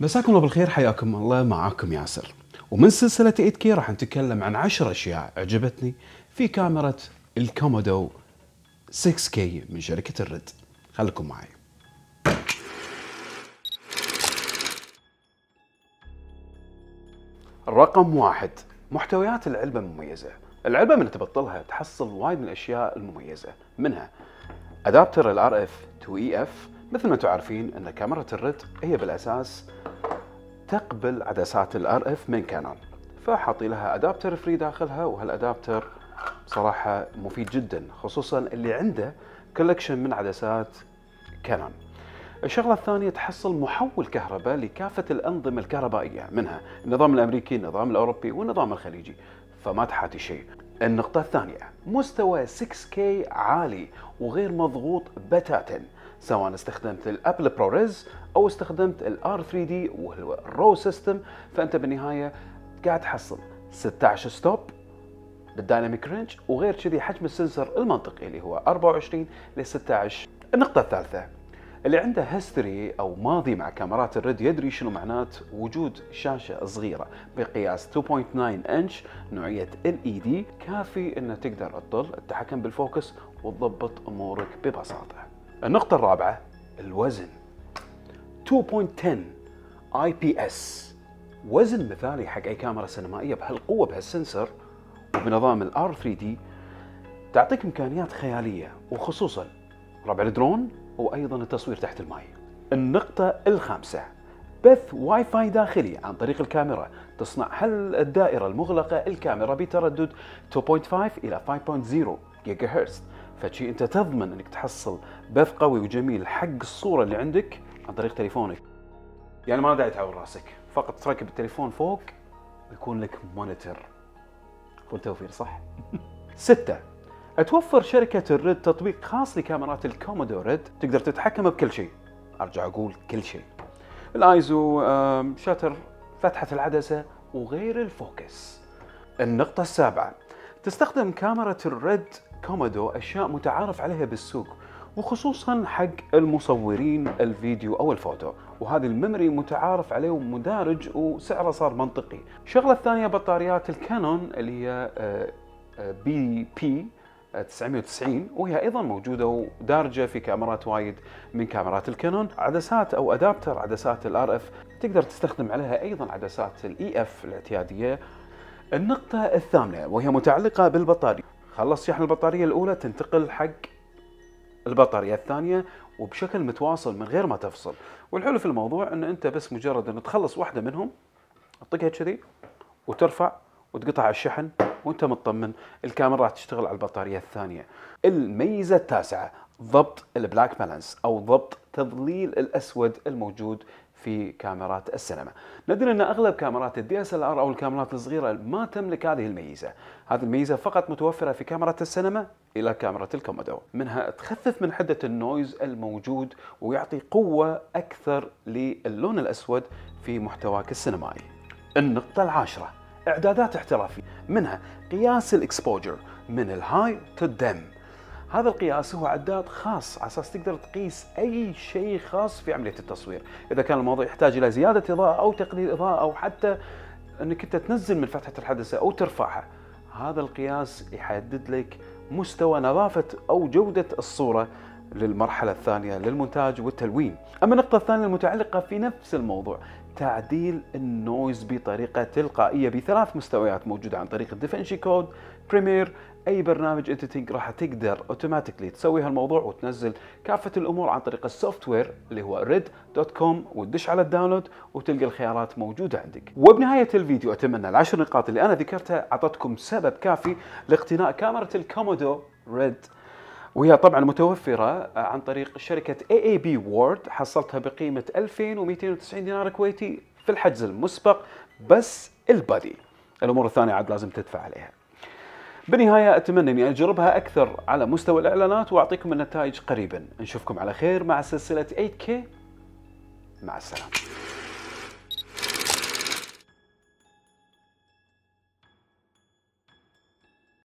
مساكم الله بالخير، حياكم الله. معاكم ياسر، ومن سلسلة 8K راح نتكلم عن 10 اشياء عجبتني في كاميرا الكومودو 6K من شركة الريد. خليكم معي. رقم 1، محتويات العلبة مميزة. العلبة من تبطلها تحصل وايد من الاشياء المميزة، منها ادابتر ال RF to EF. مثل ما انتم عارفين ان كاميرا الريد هي بالاساس تقبل عدسات الار اف من كانون، فحاطي لها ادابتر فري داخلها، وهالادابتر صراحه مفيد جدا خصوصا اللي عنده كولكشن من عدسات كانون. الشغله الثانيه، تحصل محول كهرباء لكافه الانظمه الكهربائيه، منها النظام الامريكي، النظام الاوروبي، والنظام الخليجي، فما تحاتي شيء. النقطه الثانيه، مستوى 6K عالي وغير مضغوط بتاتا، سواء استخدمت الابل بروريز او استخدمت الار 3 دي وهو الرو سيستم، فانت بالنهايه قاعد تحصل 16 ستوب بالدايناميك رينج، وغير كذي حجم السنسر المنطقي اللي هو 24 ل 16. النقطه الثالثه، اللي عنده هيستوري او ماضي مع كاميرات الريد يدري شنو معنات وجود شاشه صغيره بقياس 2.9 انش نوعيه LED، كافي انه تقدر تطل تتحكم بالفوكس وتضبط امورك ببساطه. النقطة الرابعة، الوزن 2.10 IPS، وزن مثالي حق أي كاميرا سينمائية بهالقوة بهالسنسر وبنظام ال R3D، تعطيك إمكانيات خيالية وخصوصا ربع الدرون وأيضا التصوير تحت الماء. النقطة الخامسة، بث واي فاي داخلي عن طريق الكاميرا، تصنع الدائرة المغلقة الكاميرا بتردد 2.5 إلى 5.0 جيجا هرتز، فشي انت تضمن انك تحصل بث قوي وجميل حق الصوره اللي عندك عن طريق تليفونك. يعني ما داعي تعور راسك، فقط تركب التليفون فوق ويكون لك مونيتر. والتوفير صح؟ 6. توفر شركه الريد تطبيق خاص لكاميرات الكومودو ريد، تقدر تتحكم بكل شيء. ارجع اقول كل شيء، الايزو، شاتر، فتحه العدسه، وغير الفوكس. النقطه السابعه، تستخدم كاميرا الريد كومودو أشياء متعارف عليها بالسوق، وخصوصا حق المصورين الفيديو أو الفوتو، وهذا الميموري متعارف عليه ومدارج وسعره صار منطقي. الشغلة الثانية، بطاريات الكانون اللي هي BP-990، وهي أيضا موجودة ودارجة في كاميرات وايد من كاميرات الكانون. عدسات أو أدابتر عدسات الRF تقدر تستخدم عليها أيضا عدسات الEF الاعتيادية. النقطة الثامنة، وهي متعلقة بالبطارية، خلص شحن البطارية الأولى تنتقل حق البطارية الثانية وبشكل متواصل من غير ما تفصل. والحلو في الموضوع أن أنت بس مجرد أن تخلص واحدة منهم تطقها كذي وترفع وتقطع على الشحن وأنت مطمن، الكاميرا راح تشتغل على البطارية الثانية. الميزة التاسعة، ضبط البلاك بالانس أو ضبط تضليل الأسود الموجود في كاميرات السينما. ندري ان اغلب كاميرات الDSLR او الكاميرات الصغيره ما تملك هذه الميزه، هذه الميزه فقط متوفره في كاميرا السينما الى كاميرا الكومودو، منها تخفف من حده النويز الموجود ويعطي قوه اكثر للون الاسود في محتواك السينمائي. النقطه العاشره، اعدادات احترافيه، منها قياس الاكسبوجر من الهاي تو الدم. هذا القياس هو عداد خاص على اساس تقدر تقيس اي شيء خاص في عمليه التصوير، اذا كان الموضوع يحتاج الى زياده اضاءه او تقليل اضاءه او حتى انك انت تنزل من فتحه العدسه او ترفعها، هذا القياس يحدد لك مستوى نظافه او جوده الصوره للمرحله الثانيه للمونتاج والتلوين. اما النقطه الثانيه المتعلقه في نفس الموضوع، تعديل النويز بطريقه تلقائيه بثلاث مستويات موجوده عن طريق الدافنشي كود، بريمير، اي برنامج اديتنج، راح تقدر اوتوماتيكلي تسوي هالموضوع وتنزل كافه الامور عن طريق السوفت وير اللي هو red.com، وتدش على الداونلود وتلقى الخيارات موجوده عندك. وبنهايه الفيديو اتمنى ال10 نقاط اللي انا ذكرتها اعطتكم سبب كافي لاقتناء كاميرا الكومودو ريد، وهي طبعا متوفرة عن طريق شركة AAB World. حصلتها بقيمة 2290 دينار كويتي في الحجز المسبق، بس البادي الأمور الثانية عاد لازم تدفع عليها. بالنهاية أتمنى أني أجربها أكثر على مستوى الإعلانات وأعطيكم النتائج قريبا. نشوفكم على خير مع سلسلة 8K. مع السلامة.